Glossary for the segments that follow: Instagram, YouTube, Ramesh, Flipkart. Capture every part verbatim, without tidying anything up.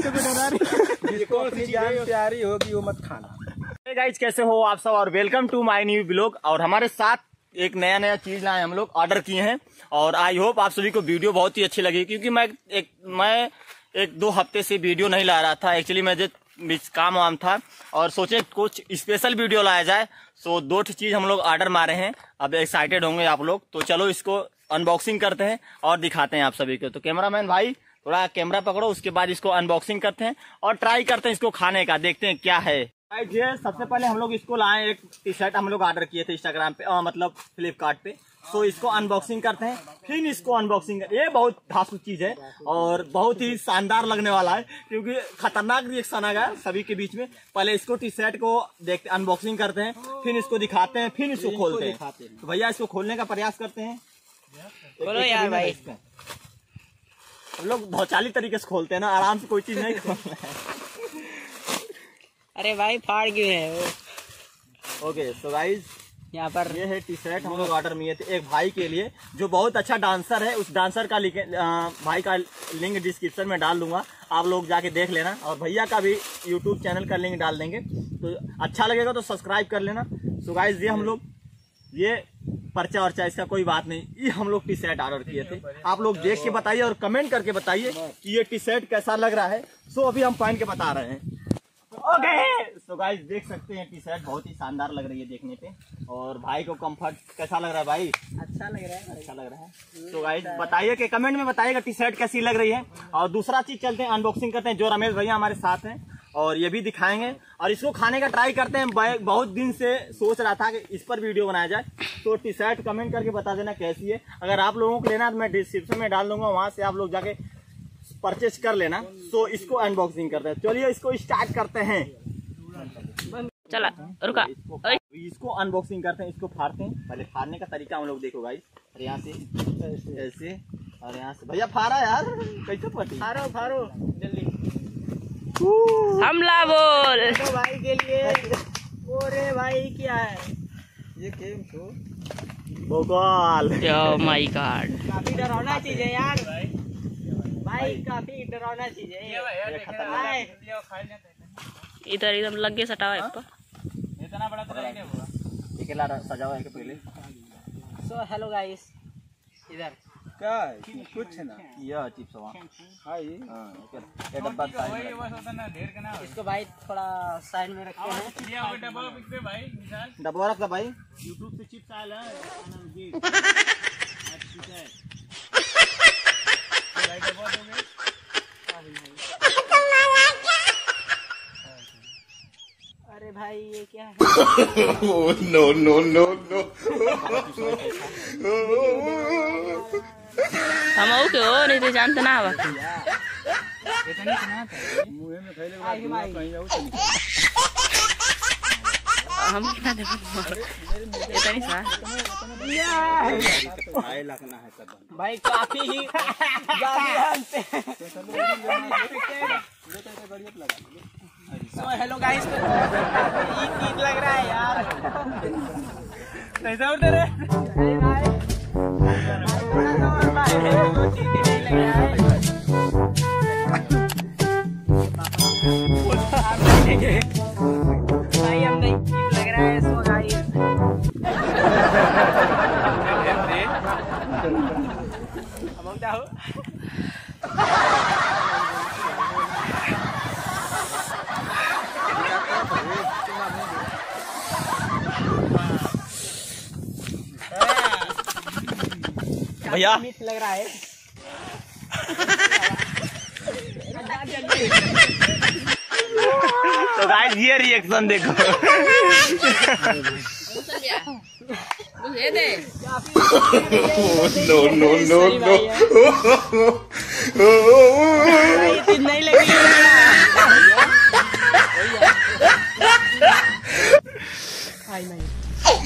जिसको प्यारी होगी वो मत खाना। हे गाइस, कैसे हो आप सब और welcome to my new blog. और हमारे साथ एक नया नया चीज लाए हम लोग, ऑर्डर किए हैं और आई होप आप सभी को वीडियो बहुत ही अच्छी लगी, क्योंकि मैं एक मैं एक दो हफ्ते से वीडियो नहीं ला रहा था। एक्चुअली मुझे काम वाम था और सोचे कुछ स्पेशल वीडियो लाया जाए। सो दो चीज हम लोग ऑर्डर मारे हैं, अब एक्साइटेड होंगे आप लोग। तो चलो इसको अनबॉक्सिंग करते हैं और दिखाते हैं आप सभी को। तो कैमरामैन भाई थोड़ा कैमरा पकड़ो, उसके बाद इसको अनबॉक्सिंग करते हैं और ट्राई करते हैं इसको खाने का, देखते हैं क्या है। सबसे पहले हम लोग इसको लाए, एक टी शर्ट हम लोग ऑर्डर किए थे इंस्टाग्राम पे आ, मतलब फ्लिपकार्ट पे। सो इसको अनबॉक्सिंग करते हैं, फिर इसको अनबॉक्सिंग कर। ये बहुत धासु चीज है और बहुत ही शानदार लगने वाला है, क्योंकि खतरनाक रिएक्शन आ गया सभी के बीच में। पहले इसको टी शर्ट को देखते अनबॉक्सिंग करते हैं, फिर इसको दिखाते हैं, फिर इसको खोलते हैं। तो भैया इसको खोलने का प्रयास करते हैं। बोलो यार भाई, हम लोग भौचाली तरीके से खोलते हैं ना, आराम से कोई चीज नहीं खोलना है। अरे भाई फाड़ क्यों है वो। ओके सो गाइज, यहाँ पर ये है टी शर्ट हम लोग ऑर्डर किए थे एक भाई के लिए जो बहुत अच्छा डांसर है। उस डांसर का आ, भाई का लिंक डिस्क्रिप्शन में डाल दूंगा, आप लोग जाके देख लेना। और भैया का भी यूट्यूब चैनल का लिंक डाल देंगे, तो अच्छा लगेगा तो सब्सक्राइब कर लेना। सो गाइज ये हम लोग ये पर्चा वर्चा इसका कोई बात नहीं, ये हम लोग टी शर्ट ऑर्डर किए थे। आप लोग देख के बताइए और कमेंट करके बताइए कि ये टी शर्ट कैसा लग रहा है। सो अभी हम पहन के बता रहे हैं। ओके सो गाइस देख सकते हैं टी शर्ट बहुत ही शानदार लग रही है देखने पे। और भाई को कंफर्ट कैसा लग रहा है भाई? अच्छा लग रहा है, अच्छा लग रहा है। तो गाइस बताइए कि कमेंट में बताइएगा टी शर्ट कैसी लग रही है। और दूसरा चीज चलते हैं अनबॉक्सिंग करते हैं, जो रमेश भैया हमारे साथ हैं और ये भी दिखाएंगे और इसको खाने का ट्राई करते हैं। बहुत दिन से सोच रहा था कि इस पर वीडियो बनाया जाए। तो टी शर्ट कमेंट करके बता देना कैसी है। अगर आप लोगों को लेना है तो मैं डिस्क्रिप्शन में डाल दूंगा, वहां से आप लोग जाके परचेज कर लेना। तो इसको अनबॉक्सिंग करते हैं, चलिए इसको स्टार्ट करते हैं। चला रुका, इसको अनबॉक्सिंग करते हैं, इसको फाड़ते हैं। पहले फाड़ने का तरीका हम लोग देखो गाइस, और यहाँ से ऐसे और यहाँ से। भैया फाड़ा यार, कैसे पटी? फाड़ो फाड़ो जल्दी, हमला बोल भाई के लिए। ओरे भाई क्या है ये गेम? तो भोकाल माय गॉड, काफी डरावना चीज है यार भाई, काफी डरावना चीज है ये, खतरनाक। इधर एकदम लग गए सटावा एक पर, इतना बड़ा तो नहीं होगा। ये केला सजाओ एक पहले। सो हेलो गाइस, इधर क्या कुछ है ना, ये चिप्स वहां हां ये एक डब्बा था इसको भाई थोड़ा साइड में रखते हैं। ये वो डब्बा पे भाई निकाल, डब्बा रख भाई। YouTube पे चिप्स आया है जी, अच्छा है अरे भाई ये क्या है? नो नो नो नो, हम ओके हो नहीं तो जानते ना बाकी। मुंह में खैले हम कितना देखो इतना ही सा भाई लगना है सब भाई, काफी ही जानते। So, hello guys, तो ठीक लग रहा है यार। कैसा उतर रहे? अरे भाई, थोड़ा सा और भाई, तो ठीक नहीं लग रहा है। भाई हम नहीं ठीक लग रहा है सो गाइस। अब हम क्या हो? भैया मिस लग रहा है। तो गाइस ये रिएक्शन देखो, नो नो नो नो, नहीं लगी। भाई नहीं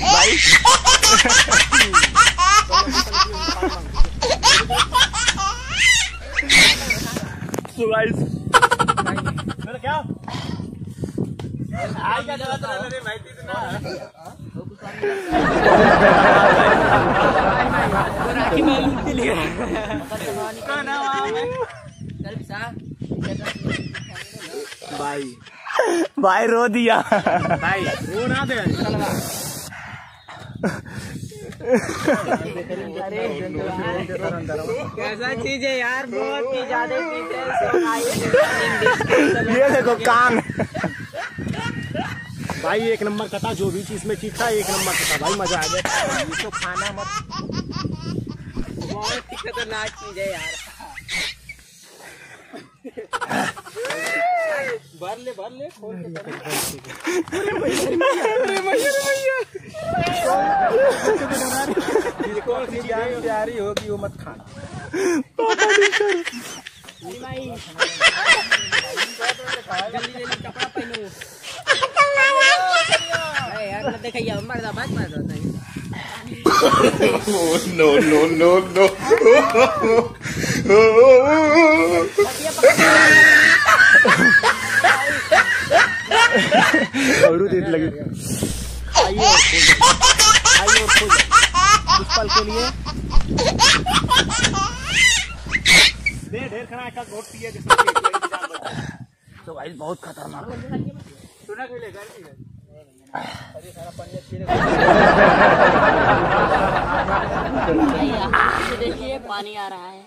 भाई क्या? राखी भाई भाई रो दिया भाई, रो ना दे कैसा चीज है यार, बहुत ही ज्यादा डिटेल्स। ये देखो कान भाई एक नंबर का था, जो भी चीज में ठीक था एक नंबर का था भाई, मजा आ गया। ये तो खाना मत, बहुत ही खतरनाक चीज है यार। भर ले भर ले खोल के तैयारी होगी वो मत खाना। कपड़ा पहनो यार, मत देखिए मर्दा बात मार रहा है। नो नो नो नो और देर लगी। आइए आइए कुछ पल के लिए का घोट पिए तो भाई बहुत खतरनाक है। देखिए पानी आ रहा है।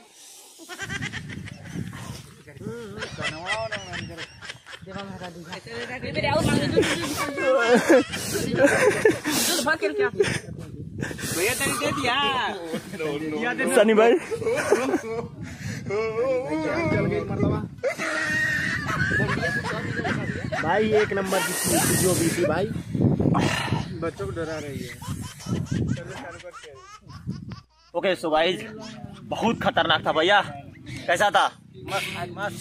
सनी भाई भाई एक नंबर की चीज जो भी थी भाई, बच्चों को डरा रही है। ओके सो भाई बहुत खतरनाक था भैया, कैसा था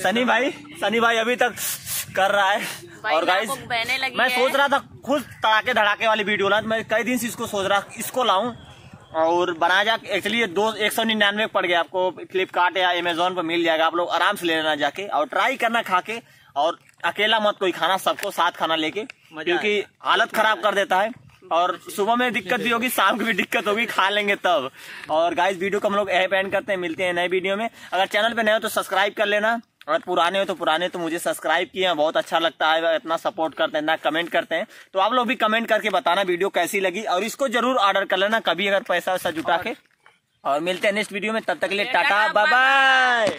सनी भाई? सनी भाई अभी तक कर रहा है। और गाइस मैं सोच रहा था खुद तड़ाके धड़ाके वाली वीडियो ना, मैं कई दिन से इसको सोच रहा इसको लाऊं और बनाया जाए। एक्चुअली ये दो एक सौ निन्यानवे पड़ गया, आपको फ्लिपकार्ट या अमेजोन पर मिल जाएगा। आप लोग आराम से ले लेना जाके और ट्राई करना खा के, और अकेला मत कोई खाना, सबको साथ खाना लेके, क्योंकि हालत खराब कर देता है। और सुबह में दिक्कत भी होगी, शाम की भी दिक्कत होगी, खा लेंगे तब। और गाइस वीडियो को हम लोग यहीं पे एंड करते हैं, मिलते हैं नए वीडियो में। अगर चैनल पे नए हो तो सब्सक्राइब कर लेना, और पुराने हो तो पुराने तो मुझे सब्सक्राइब किए हैं, बहुत अच्छा लगता है। इतना सपोर्ट करते हैं ना, कमेंट करते हैं, तो आप लोग भी कमेंट करके बताना वीडियो कैसी लगी, और इसको जरूर ऑर्डर कर लेना कभी अगर पैसा वैसा जुटा के। और मिलते हैं नेक्स्ट वीडियो में, तब तक के लिए टाटा बाय बाय।